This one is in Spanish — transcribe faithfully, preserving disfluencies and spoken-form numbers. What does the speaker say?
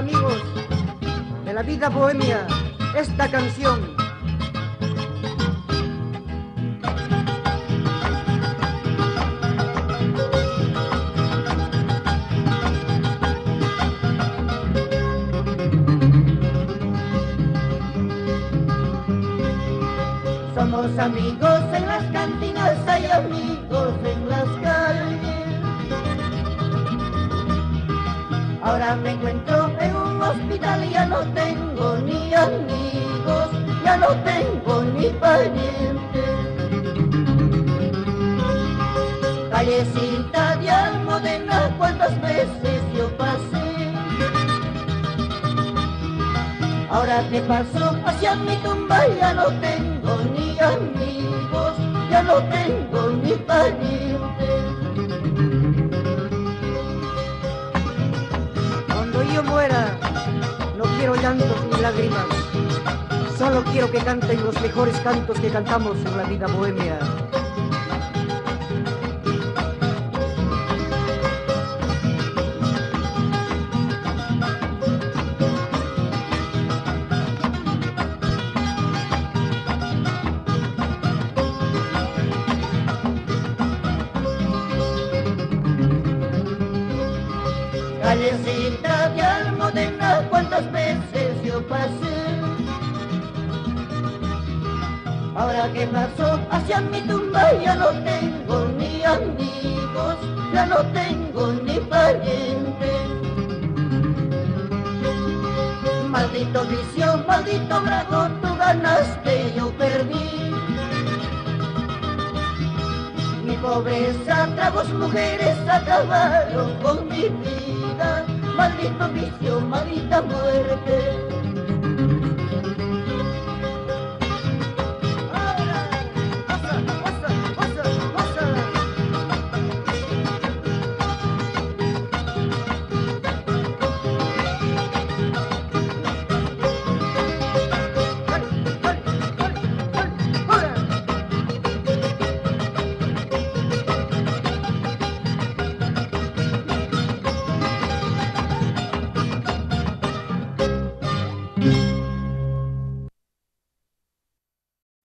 amigos de la vida bohemia, esta canción. Somos amigos en las cantinas, hay amigos en las calles. Ahora me encuentro en un hospital y ya no tengo ni amigos, ya no tengo ni parientes. Callecita de Almudena, cuántas veces yo pasé. Ahora que paso hacia mi tumba ya no tengo ni amigos, ya no tengo ni parientes. Cuando yo muera, no quiero llantos ni lágrimas, solo quiero que canten los mejores cantos que cantamos en la vida bohemia. Callecita de Almudena, cuántas veces yo pasé. Ahora que paso hacia mi tumba ya no tengo ni amigos, ya no tengo ni parientes. Maldito vicio, maldito brazo, tú ganaste, yo perdí. Mi pobreza, tragos, mujeres acabaron con mi vida. Maldito vicio, maldita muerte.